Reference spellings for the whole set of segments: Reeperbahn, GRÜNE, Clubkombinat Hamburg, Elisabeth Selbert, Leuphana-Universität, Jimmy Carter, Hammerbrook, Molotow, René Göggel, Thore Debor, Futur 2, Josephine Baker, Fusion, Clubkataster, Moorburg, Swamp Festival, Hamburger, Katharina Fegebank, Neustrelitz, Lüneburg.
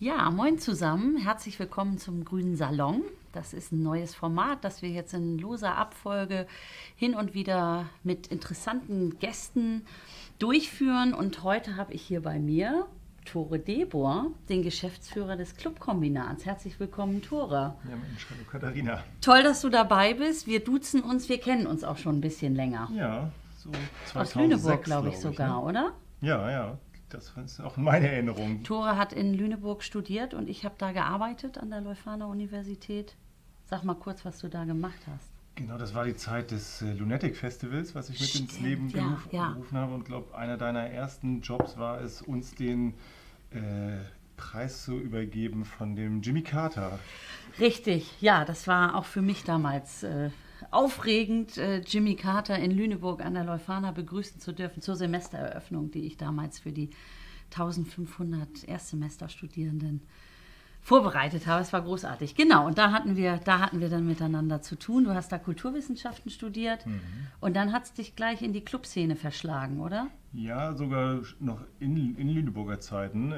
Ja, moin zusammen. Herzlich willkommen zum Grünen Salon. Das ist ein neues Format, das wir jetzt in loser Abfolge hin und wieder mit interessanten Gästen durchführen. Und heute habe ich hier bei mir Thore Debor, den Geschäftsführer des Clubkombinats. Herzlich willkommen, Thore. Ja, Mensch, hallo Katharina. Toll, dass du dabei bist. Wir duzen uns, wir kennen uns auch schon ein bisschen länger. Ja, so 2006, aus Lüneburg, glaube ich sogar, ne? Oder? Ja, ja. Das ist auch meine Erinnerung. Thore hat in Lüneburg studiert und ich habe da gearbeitet an der Leuphana-Universität. Sag mal kurz, was du da gemacht hast. Genau, das war die Zeit des Lunatic Festivals, was ich mit ins Leben gerufen habe. Und ich glaube, einer deiner ersten Jobs war es, uns den Preis zu übergeben von dem Jimmy Carter. Richtig, ja, das war auch für mich damals aufregend, Jimmy Carter in Lüneburg an der Leuphana begrüßen zu dürfen zur Semestereröffnung, die ich damals für die 1500 Erstsemesterstudierenden vorbereitet habe. Es war großartig. Genau, und da hatten wir dann miteinander zu tun. Du hast da Kulturwissenschaften studiert, mhm, und dann hat es dich gleich in die Clubszene verschlagen, oder? Ja, sogar noch in Lüneburger Zeiten,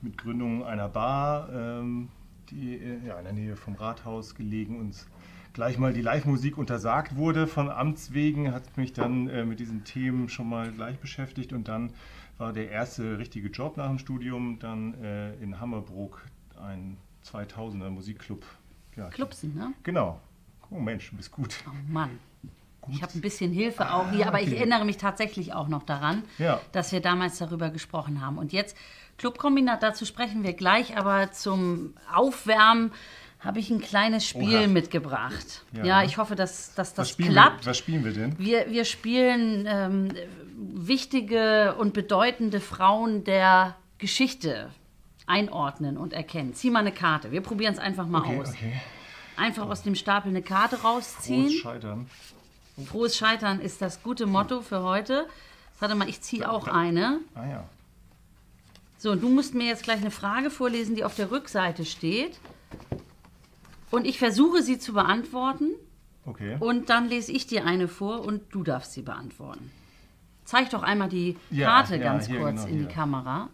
mit Gründung einer Bar, die in der Nähe vom Rathaus gelegen und gleich mal die Live-Musik untersagt wurde von Amts wegen, hat mich dann mit diesen Themen schon mal gleich beschäftigt. Und dann war der erste richtige Job nach dem Studium dann in Hammerbrook, ein 2000er Musikclub. Ja, Clubsen, ne? Genau. Oh Mensch, du bist gut. Oh Mann. Gut. Ich habe ein bisschen Hilfe auch hier, aber okay, ich erinnere mich tatsächlich auch noch daran, dass wir damals darüber gesprochen haben. Und jetzt Clubkombinat, dazu sprechen wir gleich, aber zum Aufwärmen habe ich ein kleines Spiel mitgebracht. Ja, ja, ich hoffe, dass das klappt. Was spielen wir denn? Wir spielen wichtige und bedeutende Frauen der Geschichte einordnen und erkennen. Zieh mal eine Karte. Wir probieren es einfach mal aus. Okay. Einfach aus dem Stapel eine Karte rausziehen. Frohes Scheitern. Oh. Frohes Scheitern ist das gute Motto für heute. Warte mal, ich ziehe auch eine. Ah ja. So, und du musst mir jetzt gleich eine Frage vorlesen, die auf der Rückseite steht. Und ich versuche, sie zu beantworten. Okay. Und dann lese ich dir eine vor und du darfst sie beantworten. Zeig doch einmal die Karte ganz kurz in die Kamera.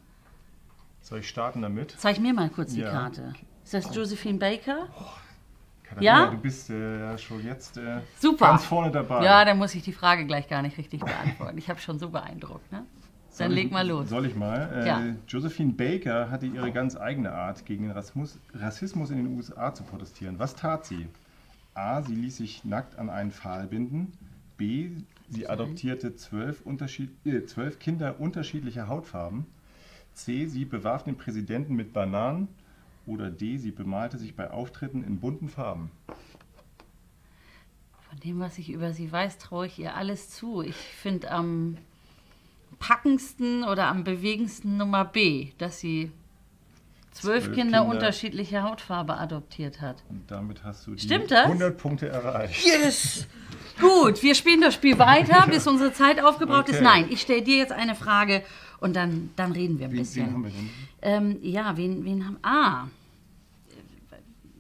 Soll ich starten damit? Zeig mir mal kurz die Karte. Ist das Josephine Baker? Oh, Katharina, du bist schon jetzt ganz vorne dabei. Ja, dann muss ich die Frage gleich gar nicht richtig beantworten. Ich habe schon so beeindruckt, ne? Dann leg mal los. Soll ich mal? Josephine Baker hatte ihre ganz eigene Art, gegen den Rassismus in den USA zu protestieren. Was tat sie? A. Sie ließ sich nackt an einen Pfahl binden. B. Sie adoptierte 12 Kinder unterschiedlicher Hautfarben. C. Sie bewarf den Präsidenten mit Bananen. Oder D. Sie bemalte sich bei Auftritten in bunten Farben. Von dem, was ich über sie weiß, traue ich ihr alles zu. Ich finde am packendsten oder am bewegendsten Nummer B, dass sie 12 Kinder unterschiedlicher Hautfarbe adoptiert hat. Und damit hast du die 100 Punkte erreicht. Yes! Gut, wir spielen das Spiel weiter, bis unsere Zeit aufgebraucht ist. Nein, ich stelle dir jetzt eine Frage und dann reden wir ein bisschen. Wen haben wir denn? Ja, wen haben... Ah,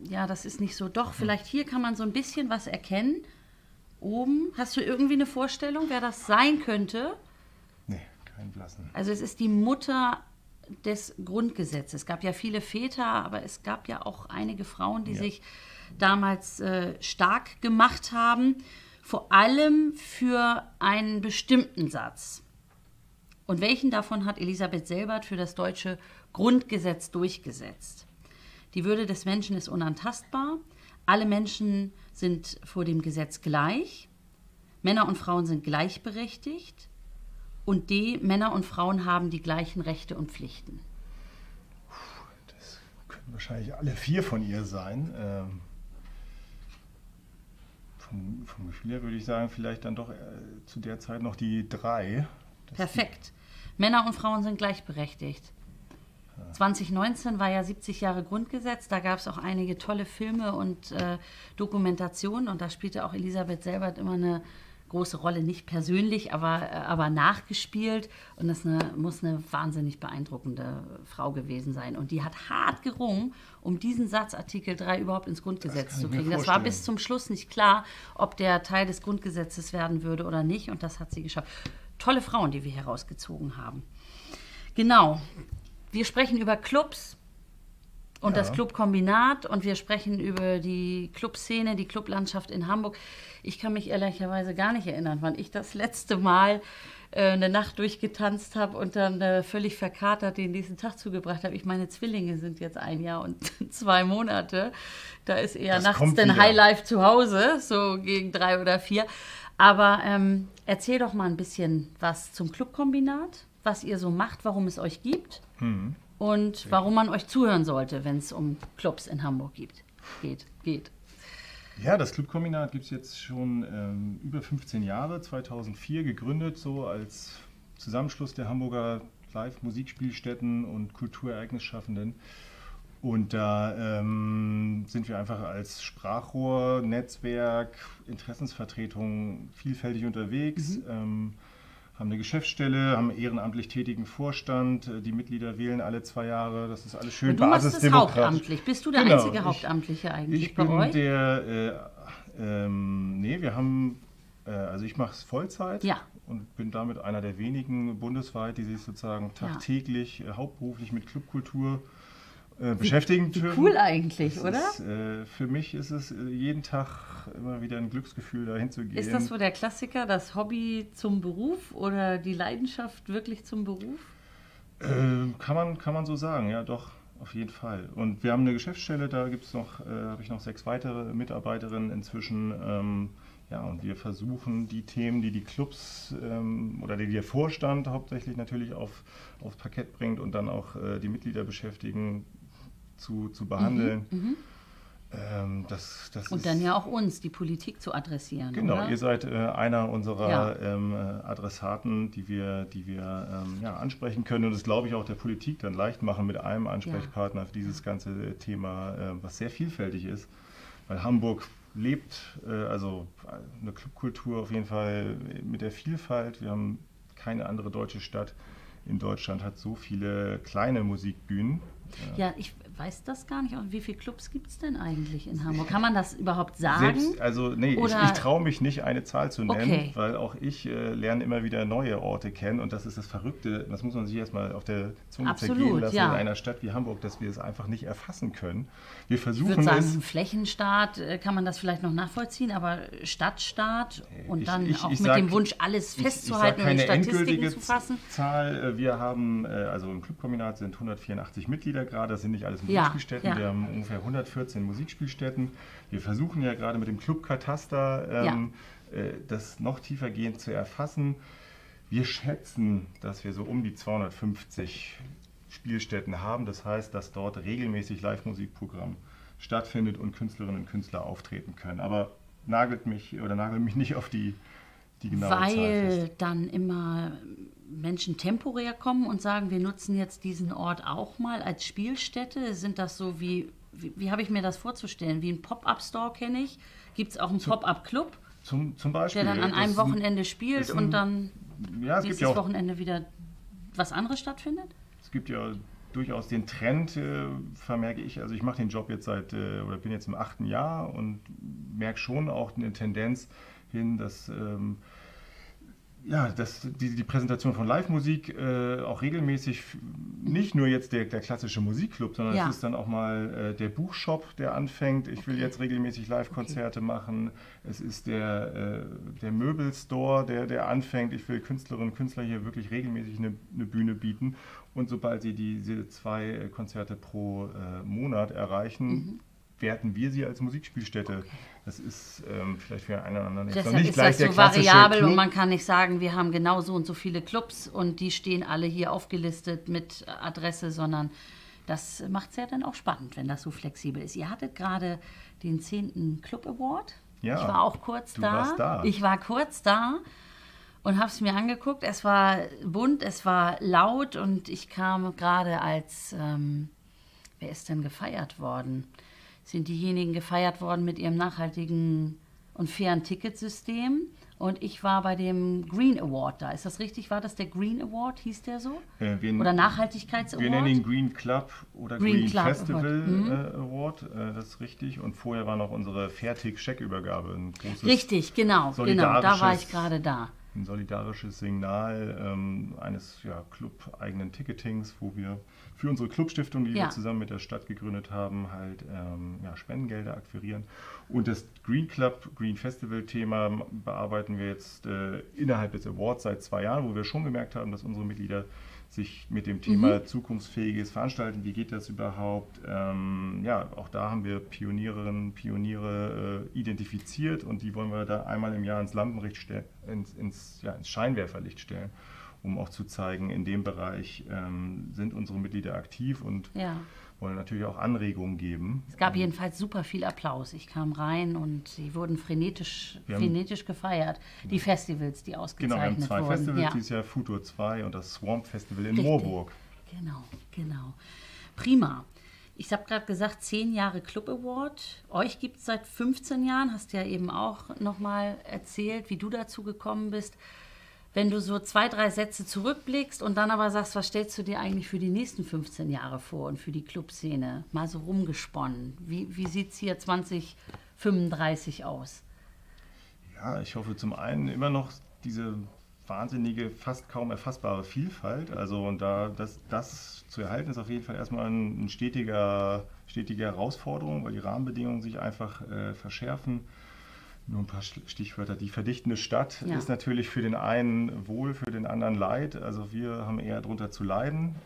ja, das ist nicht so. Doch, vielleicht hier kann man so ein bisschen was erkennen. Oben, hast du irgendwie eine Vorstellung, wer das sein könnte? Nee, kein Blassen. Also es ist die Mutter des Grundgesetzes. Es gab ja viele Väter, aber es gab ja auch einige Frauen, die sich damals stark gemacht haben, vor allem für einen bestimmten Satz. Und welchen davon hat Elisabeth Selbert für das deutsche Grundgesetz durchgesetzt? Die Würde des Menschen ist unantastbar. Alle Menschen sind vor dem Gesetz gleich. Männer und Frauen sind gleichberechtigt. Und D. Männer und Frauen haben die gleichen Rechte und Pflichten. Das können wahrscheinlich alle vier von ihr sein. Vom Gefühl her würde ich sagen, vielleicht dann doch zu der Zeit noch die 3. Perfekt. Männer und Frauen sind gleichberechtigt. 2019 war ja 70 Jahre Grundgesetz. Da gab es auch einige tolle Filme und Dokumentationen. Und da spielte auch Elisabeth Selbert immer eine große Rolle, nicht persönlich, aber nachgespielt, und das muss eine wahnsinnig beeindruckende Frau gewesen sein. Und die hat hart gerungen, um diesen Satz Artikel 3 überhaupt ins Grundgesetz zu kriegen. Das war bis zum Schluss nicht klar, ob der Teil des Grundgesetzes werden würde oder nicht, und das hat sie geschafft. Tolle Frauen, die wir herausgezogen haben. Genau, wir sprechen über Clubs, und das Clubkombinat, und wir sprechen über die Clubszene, die Clublandschaft in Hamburg. Ich kann mich ehrlicherweise gar nicht erinnern, wann ich das letzte Mal eine Nacht durchgetanzt habe und dann völlig verkatert den nächsten Tag zugebracht habe. Ich meine, Zwillinge sind jetzt 1 Jahr und 2 Monate. Da ist eher das nachts denn Highlife zu Hause, so gegen 3 oder 4. Aber erzähl doch mal ein bisschen was zum Clubkombinat, was ihr so macht, warum es euch gibt und warum man euch zuhören sollte, wenn es um Clubs in Hamburg geht. Ja, das Clubkombinat gibt es jetzt schon über 15 Jahre, 2004 gegründet, so als Zusammenschluss der Hamburger Live-Musikspielstätten und Kulturereignisschaffenden. Und da sind wir einfach als Sprachrohr, Netzwerk, Interessensvertretung vielfältig unterwegs, haben eine Geschäftsstelle, haben einen ehrenamtlich tätigen Vorstand, die Mitglieder wählen alle 2 Jahre, das ist alles schön basisdemokratisch. Du machst das hauptamtlich, bist du der einzige Hauptamtliche eigentlich bei euch? Ich bin der, nee, wir haben, also ich mache es Vollzeit und bin damit einer der wenigen bundesweit, die sich sozusagen tagtäglich, hauptberuflich mit Clubkultur beschäftigen dürfen. Cool eigentlich, das oder? Ist, für mich ist es jeden Tag immer wieder ein Glücksgefühl, dahin zu gehen. Ist das so der Klassiker, das Hobby zum Beruf oder die Leidenschaft wirklich zum Beruf? Kann man so sagen, ja doch, auf jeden Fall. Und wir haben eine Geschäftsstelle, da gibt's noch, habe ich noch 6 weitere Mitarbeiterinnen inzwischen. Ja, und wir versuchen die Themen, die die Clubs oder die der Vorstand hauptsächlich natürlich aufs Parkett bringt und dann auch die Mitglieder beschäftigen, zu behandeln. Das und dann ja auch uns, die Politik zu adressieren. Genau, oder? Ihr seid einer unserer Adressaten, die wir ansprechen können, und das glaube ich auch der Politik dann leicht machen mit einem Ansprechpartner für dieses ganze Thema, was sehr vielfältig ist, weil Hamburg lebt, also eine Clubkultur auf jeden Fall mit der Vielfalt. Wir haben keine andere deutsche Stadt in Deutschland, hat so viele kleine Musikbühnen. Ja, ich weiß das gar nicht. Und wie viele Clubs gibt es denn eigentlich in Hamburg? Kann man das überhaupt sagen? Ich traue mich nicht, eine Zahl zu nennen, weil auch ich lerne immer wieder neue Orte kennen. Und das ist das Verrückte, das muss man sich erstmal auf der Zunge zergehen lassen in einer Stadt wie Hamburg, dass wir es einfach nicht erfassen können. Wir versuchen, ich würde sagen, im Flächenstaat kann man das vielleicht noch nachvollziehen, aber Stadtstaat dem Wunsch, alles festzuhalten und in Statistiken zu fassen. Zahl. Wir haben, also im Clubkombinat sind 184 Mitglieder gerade, das sind nicht alles Musikspielstätten, wir haben ungefähr 114 Musikspielstätten. Wir versuchen ja gerade mit dem Clubkataster das noch tiefergehend zu erfassen. Wir schätzen, dass wir so um die 250 Spielstätten haben, das heißt, dass dort regelmäßig Live-Musikprogramm stattfindet und Künstlerinnen und Künstler auftreten können. Aber nagelt mich nicht auf die genaue Zahl fest. Weil dann immer Menschen temporär kommen und sagen, wir nutzen jetzt diesen Ort auch mal als Spielstätte? Sind das so wie habe ich mir das vorzustellen? Wie ein Pop-Up-Store kenne ich? Gibt es auch einen Pop-Up-Club, zum Beispiel, der dann an einem Wochenende spielt und dann nächstes Wochenende wieder was anderes stattfindet? Es gibt ja durchaus den Trend, vermerke ich. Also ich mache den Job jetzt bin jetzt im 8. Jahr und merke schon auch eine Tendenz hin, dass die Präsentation von Live-Musik auch regelmäßig, nicht nur jetzt der klassische Musikclub, sondern es ist dann auch mal der Buchshop, der anfängt. Ich will jetzt regelmäßig Live-Konzerte machen. Es ist der Möbelstore, der anfängt. Ich will Künstlerinnen und Künstler hier wirklich regelmäßig eine Bühne bieten. Und sobald sie diese 2 Konzerte pro Monat erreichen, werten wir sie als Musikspielstätte. Das ist vielleicht für einen oder anderen jetzt noch nicht gleich der klassische Club. Deshalb ist das so variabel und man kann nicht sagen, wir haben genau so und so viele Clubs und die stehen alle hier aufgelistet mit Adresse, sondern das macht es ja dann auch spannend, wenn das so flexibel ist. Ihr hattet gerade den 10. Club Award. Ja, ich war auch kurz da. Du warst da. Ich war kurz da und habe es mir angeguckt. Es war bunt, es war laut und ich kam gerade als, wer ist denn gefeiert worden? Sind diejenigen gefeiert worden mit ihrem nachhaltigen und fairen Ticketsystem. Und ich war bei dem Green Award da. Ist das richtig? War das der Green Award? Hieß der so? Oder Nachhaltigkeits-Award? Wir nennen ihn Green Club oder Green Club Festival Award. Das ist richtig. Und vorher war noch unsere Fairtick-Scheckübergabe. Ein großes, richtig, genau. Da war ich gerade da. ein solidarisches Signal eines club-eigenen Ticketings, wo wir für unsere Clubstiftung, die wir zusammen mit der Stadt gegründet haben, halt Spendengelder akquirieren. Und das Green Club, Green Festival Thema bearbeiten wir jetzt innerhalb des Awards seit 2 Jahren, wo wir schon gemerkt haben, dass unsere Mitglieder sich mit dem Thema zukunftsfähiges Veranstalten, wie geht das überhaupt? Auch da haben wir Pionierinnen, Pioniere identifiziert und die wollen wir da einmal im Jahr ins Lampenlicht stellen, ins Scheinwerferlicht stellen, um auch zu zeigen, in dem Bereich sind unsere Mitglieder aktiv und wollen natürlich auch Anregungen geben. Es gab jedenfalls super viel Applaus. Ich kam rein und sie wurden frenetisch gefeiert. Die Festivals, die ausgezeichnet wurden. Genau, wir haben 2 Festivals, dieses Jahr Futur 2 und das Swamp Festival in Moorburg. Genau. Prima. Ich habe gerade gesagt, 10 Jahre Club Award. Euch gibt es seit 15 Jahren. Hast ja eben auch nochmal erzählt, wie du dazu gekommen bist. Wenn du so 2, 3 Sätze zurückblickst und dann aber sagst, was stellst du dir eigentlich für die nächsten 15 Jahre vor und für die Clubszene? Mal so rumgesponnen. Wie sieht es hier 2035 aus? Ja, ich hoffe zum einen immer noch diese wahnsinnige, fast kaum erfassbare Vielfalt. Also und das zu erhalten ist auf jeden Fall erstmal eine stetige Herausforderung, weil die Rahmenbedingungen sich einfach verschärfen. Nur ein paar Stichwörter. Die verdichtende Stadt ist natürlich für den einen wohl, für den anderen leid. Also wir haben eher darunter zu leiden.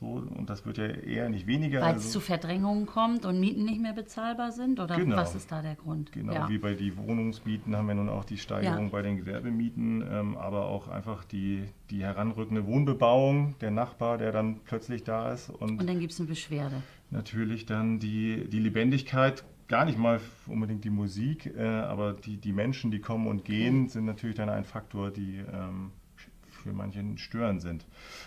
Und das wird ja eher nicht weniger. Weil es zu Verdrängungen kommt und Mieten nicht mehr bezahlbar sind? Oder was ist da der Grund? Genau, wie bei den Wohnungsmieten haben wir nun auch die Steigerung bei den Gewerbemieten, aber auch einfach die heranrückende Wohnbebauung, der Nachbar, der dann plötzlich da ist. Und dann gibt es eine Beschwerde. Natürlich dann die Lebendigkeit. Gar nicht mal unbedingt die Musik, aber die Menschen, die kommen und gehen, sind natürlich dann ein Faktor, die für manchen störend sind.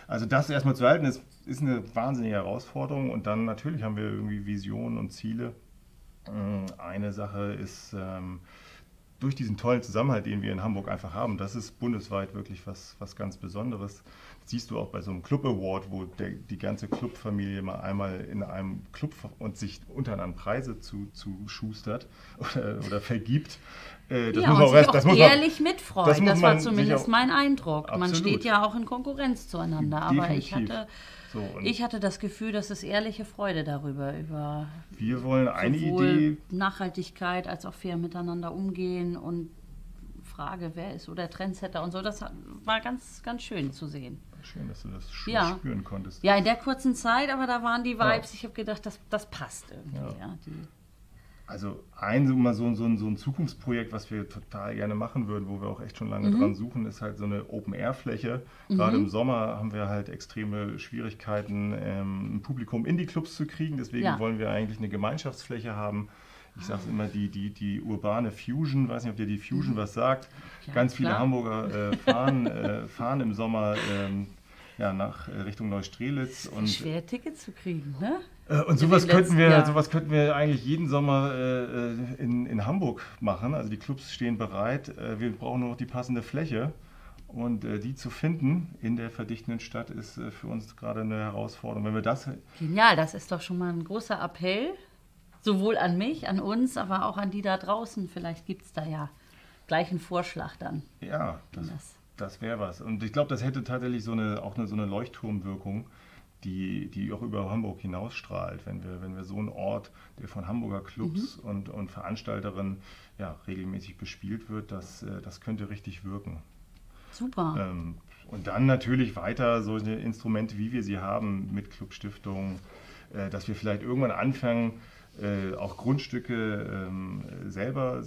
Also das erstmal zu halten, ist eine wahnsinnige Herausforderung. Und dann natürlich haben wir irgendwie Visionen und Ziele. Eine Sache ist, durch diesen tollen Zusammenhalt, den wir in Hamburg einfach haben, das ist bundesweit wirklich was ganz Besonderes. Das siehst du auch bei so einem Club Award, wo die ganze Clubfamilie mal einmal in einem Club und sich untereinander Preise zu schustert oder vergibt. Das muss man auch ehrlich mitfreuen. Das war zumindest mein Eindruck. Absolut. Man steht ja auch in Konkurrenz zueinander. Definitiv. Aber ich hatte das Gefühl, dass es ehrliche Freude darüber über wir wollen eine Idee Nachhaltigkeit als auch fair miteinander umgehen und Frage, wer ist oder Trendsetter und so. Das war ganz, ganz schön zu sehen. Schön, dass du das spüren konntest. Ja, in der kurzen Zeit, aber da waren die Vibes. Ich habe gedacht, das passt irgendwie. Also so ein Zukunftsprojekt, was wir total gerne machen würden, wo wir auch echt schon lange dran suchen, ist halt so eine Open-Air-Fläche. Gerade im Sommer haben wir halt extreme Schwierigkeiten, ein Publikum in die Clubs zu kriegen. Deswegen wollen wir eigentlich eine Gemeinschaftsfläche haben. Ich sage immer, die urbane Fusion, weiß nicht, ob dir die Fusion was sagt. Ja, ganz viele Hamburger fahren im Sommer nach Richtung Neustrelitz. Und schwer, Tickets zu kriegen, ne? Und sowas könnten wir eigentlich jeden Sommer in Hamburg machen. Also die Clubs stehen bereit. Wir brauchen nur noch die passende Fläche. Und die zu finden in der verdichtenden Stadt ist für uns gerade eine Herausforderung. Wenn wir das genial, das ist doch schon mal ein großer Appell. Sowohl an mich, an uns, aber auch an die da draußen. Vielleicht gibt es da ja gleich einen Vorschlag dann. Ja, das wäre was. Und ich glaube, das hätte tatsächlich so eine Leuchtturmwirkung, die auch über Hamburg hinausstrahlt. Wenn wir so einen Ort, der von Hamburger Clubs und Veranstalterinnen regelmäßig bespielt wird, das könnte richtig wirken. Super. Und dann natürlich weiter solche Instrumente, wie wir sie haben, mit Clubstiftungen, dass wir vielleicht irgendwann anfangen, auch Grundstücke selber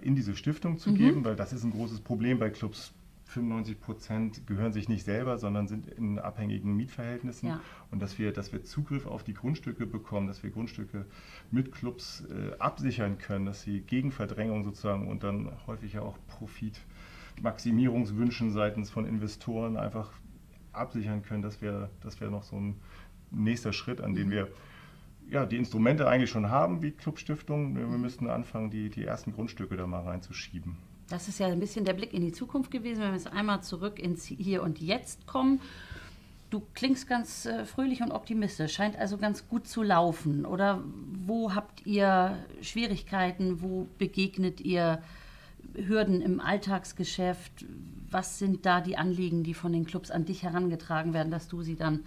in diese Stiftung zu geben, weil das ist ein großes Problem bei Clubs. 95% gehören sich nicht selber, sondern sind in abhängigen Mietverhältnissen. Ja. Und dass wir Zugriff auf die Grundstücke bekommen, dass wir Grundstücke mit Clubs absichern können, dass sie gegen Verdrängung sozusagen und dann häufig ja auch Profitmaximierungswünschen seitens von Investoren einfach absichern können. Das wäre noch so ein nächster Schritt, an den wir die Instrumente eigentlich schon haben, wie Clubstiftung. Wir müssten anfangen, die ersten Grundstücke da mal reinzuschieben. Das ist ja ein bisschen der Blick in die Zukunft gewesen, wenn wir jetzt einmal zurück ins Hier und Jetzt kommen. Du klingst ganz fröhlich und optimistisch, scheint also ganz gut zu laufen. Oder wo habt ihr Schwierigkeiten, wo begegnet ihr Hürden im Alltagsgeschäft? Was sind da die Anliegen, die von den Clubs an dich herangetragen werden, dass du sie dann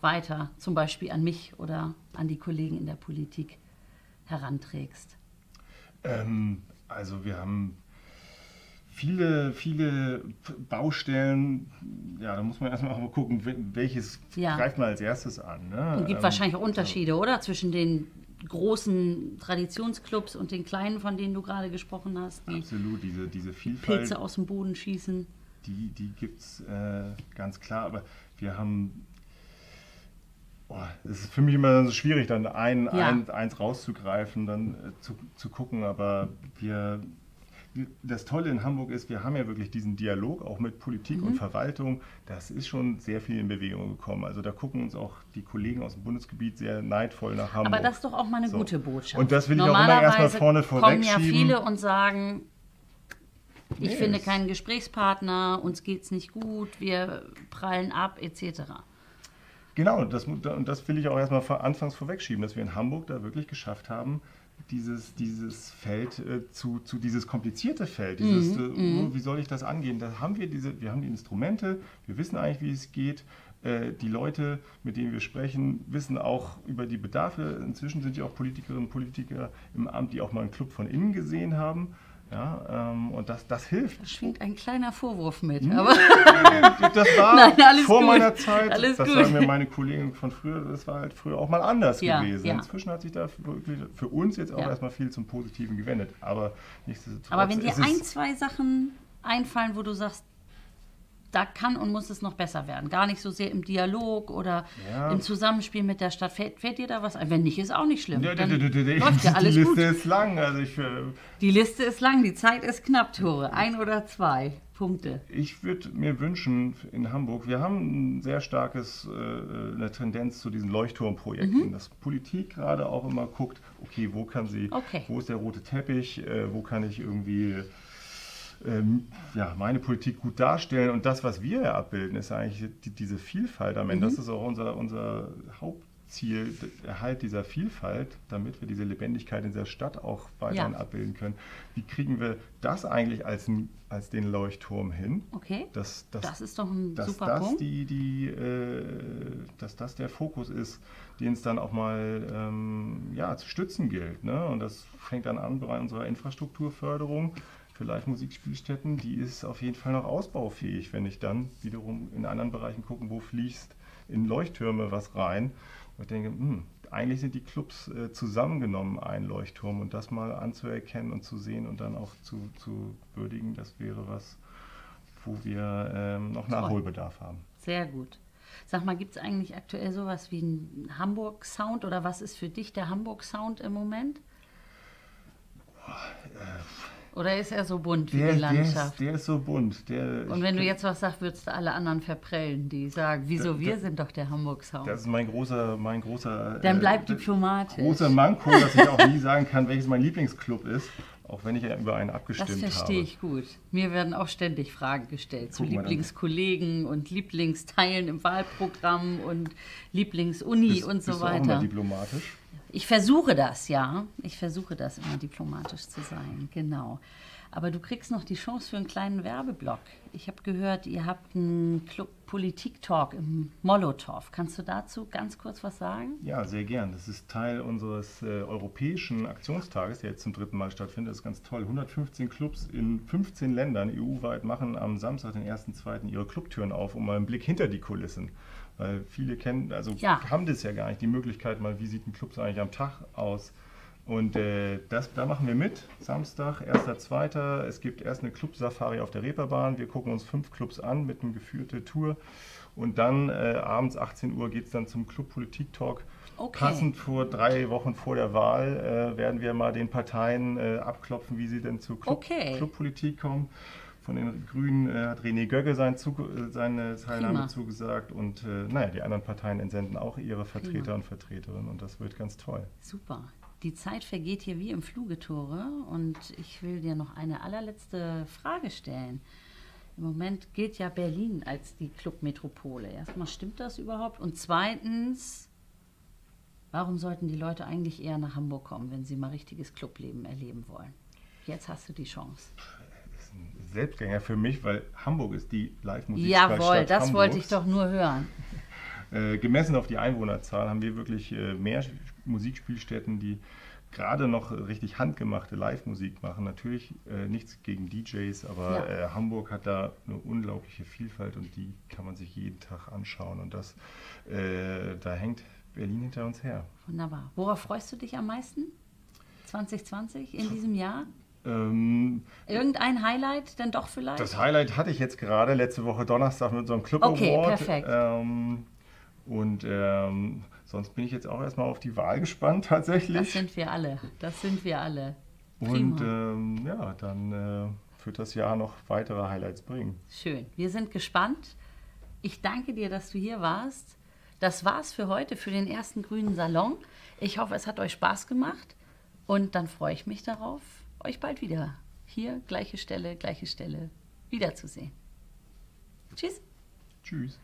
weiter, zum Beispiel an mich oder an die Kollegen in der Politik, heranträgst? Also wir haben viele Baustellen, ja, da muss man erstmal auch gucken, welches greift man als erstes an. Ne? Und gibt wahrscheinlich auch Unterschiede, oder? Zwischen den großen Traditionsclubs und den kleinen, von denen du gerade gesprochen hast. Die absolut, diese Vielfalt. Pilze aus dem Boden schießen. Die gibt es ganz klar, aber wir haben... Es ist für mich immer so schwierig, dann eins rauszugreifen, dann zu gucken, aber das Tolle in Hamburg ist, wir haben ja wirklich diesen Dialog auch mit Politik und Verwaltung, das ist schon sehr viel in Bewegung gekommen. Also da gucken uns auch die Kollegen aus dem Bundesgebiet sehr neidvoll nach Hamburg. Aber das ist doch auch mal eine gute Botschaft. Und das will ich auch immer erstmal vorne vorwegschieben. Kommen ja viele und sagen, ich finde keinen Gesprächspartner, uns geht's nicht gut, wir prallen ab etc. Genau, und das will ich auch erstmal anfangs vorwegschieben, dass wir in Hamburg da wirklich geschafft haben, dieses Feld dieses komplizierte Feld, dieses wie soll ich das angehen? Da haben wir haben die Instrumente, wir wissen eigentlich, wie es geht. Die Leute, mit denen wir sprechen, wissen auch über die Bedarfe. Inzwischen sind ja auch Politikerinnen und Politiker im Amt, die auch mal einen Club von innen gesehen haben. Ja, und das hilft. Da schwingt ein kleiner Vorwurf mit. Aber das war meiner Zeit, sagen mir meine Kollegen von früher, das war halt früher auch mal anders gewesen. Ja. Inzwischen hat sich da wirklich für uns jetzt auch erstmal viel zum Positiven gewendet. Aber nichtsdestotrotz. Aber wenn dir zwei Sachen einfallen, wo du sagst, da kann und muss es noch besser werden. Gar nicht so sehr im Dialog oder im Zusammenspiel mit der Stadt. Fällt dir da was ein? Wenn nicht, ist auch nicht schlimm. Läuft ja alles gut. Die Liste ist lang. Also die Liste ist lang, die Zeit ist knapp, Thore. 1 oder 2 Punkte. Ich würde mir wünschen, in Hamburg, wir haben eine Tendenz zu diesen Leuchtturmprojekten, dass Politik gerade auch immer guckt, okay, wo ist der rote Teppich, wo kann ich irgendwie... meine Politik gut darstellen, und das, was wir ja abbilden, ist eigentlich diese Vielfalt am Ende. Das ist auch unser Hauptziel, der Erhalt dieser Vielfalt, damit wir diese Lebendigkeit in dieser Stadt auch weiterhin abbilden können. Wie kriegen wir das eigentlich als den Leuchtturm hin? Okay, das ist doch ein super Punkt. Dass das der Fokus ist, den es dann auch mal zu stützen gilt. Ne? Und das fängt dann an bei unserer Infrastrukturförderung. Für Live-Musikspielstätten, die ist auf jeden Fall noch ausbaufähig, wenn ich dann wiederum in anderen Bereichen gucke, wo fließt in Leuchttürme was rein. Und ich denke, eigentlich sind die Clubs zusammengenommen ein Leuchtturm, und das mal anzuerkennen und zu sehen und dann auch zu würdigen, das wäre was, wo wir noch Nachholbedarf haben. Sehr gut. Sag mal, gibt es eigentlich aktuell sowas wie einen Hamburg-Sound, oder was ist für dich der Hamburg-Sound im Moment? Oder ist er so bunt wie die Landschaft? Der ist so bunt. Und wenn du jetzt was sagst, würdest du alle anderen verprellen, die sagen, wieso, wir sind doch der Hamburg-Sound. Das ist mein großer dann bleib diplomatisch. Großer Manko, dass ich auch nie sagen kann, welches mein Lieblingsclub ist, auch wenn ich über einen abgestimmt habe. Das verstehe ich gut. Mir werden auch ständig Fragen gestellt zu Lieblingskollegen und Lieblingsteilen im Wahlprogramm und Lieblingsuni und so weiter. Bist du auch mal diplomatisch? Ich versuche das, Ich versuche das, immer diplomatisch zu sein, genau. Aber du kriegst noch die Chance für einen kleinen Werbeblock. Ich habe gehört, ihr habt einen Club-Politik-Talk im Molotow. Kannst du dazu ganz kurz was sagen? Ja, sehr gern. Das ist Teil unseres europäischen Aktionstages, der jetzt zum 3. Mal stattfindet. Das ist ganz toll. 115 Clubs in 15 Ländern EU-weit machen am Samstag, den 1.2. ihre Clubtüren auf, um mal einen Blick hinter die Kulissen. Weil viele haben das ja gar nicht, die Möglichkeit, mal, wie sieht ein Club eigentlich am Tag aus. Und da machen wir mit, Samstag, 1.2. Es gibt erst eine Club-Safari auf der Reeperbahn. Wir gucken uns 5 Clubs an mit einer geführten Tour. Und dann abends 18 Uhr geht es dann zum Club-Politik-Talk. Okay. Passend 3 Wochen vor der Wahl werden wir mal den Parteien abklopfen, wie sie denn zur Club-Politik kommen. Von den Grünen hat René Göggel seine Teilnahme zugesagt, und die anderen Parteien entsenden auch ihre Vertreter und Vertreterinnen, und das wird ganz toll. Super. Die Zeit vergeht hier wie im Fluge, Thore, und ich will dir noch eine allerletzte Frage stellen. Im Moment gilt ja Berlin als die Clubmetropole. Erstmal, stimmt das überhaupt? Und zweitens, warum sollten die Leute eigentlich eher nach Hamburg kommen, wenn sie mal richtiges Clubleben erleben wollen? Jetzt hast du die Chance. Selbstgänger für mich, weil Hamburg ist die Live-Musik. Jawohl, das wollte ich doch nur hören. Gemessen auf die Einwohnerzahl haben wir wirklich mehr Musikspielstätten, die gerade noch richtig handgemachte Live-Musik machen. Natürlich nichts gegen DJs, aber ja. Hamburg hat da eine unglaubliche Vielfalt und die kann man sich jeden Tag anschauen. Und das, da hängt Berlin hinter uns her. Wunderbar. Worauf freust du dich am meisten 2020 in diesem Jahr? Irgendein Highlight dann doch vielleicht? Das Highlight hatte ich jetzt gerade letzte Woche Donnerstag mit so einem Club Award. Okay, perfekt. Sonst bin ich jetzt auch erstmal auf die Wahl gespannt, tatsächlich. Das sind wir alle, das sind wir alle. Prima. Und ja, dann wird das Jahr noch weitere Highlights bringen. Schön, wir sind gespannt. Ich danke dir, dass du hier warst. Das war's für heute, für den ersten grünen Salon. Ich hoffe, es hat euch Spaß gemacht und dann freue ich mich darauf, euch bald wieder hier, gleiche Stelle, wiederzusehen. Tschüss. Tschüss.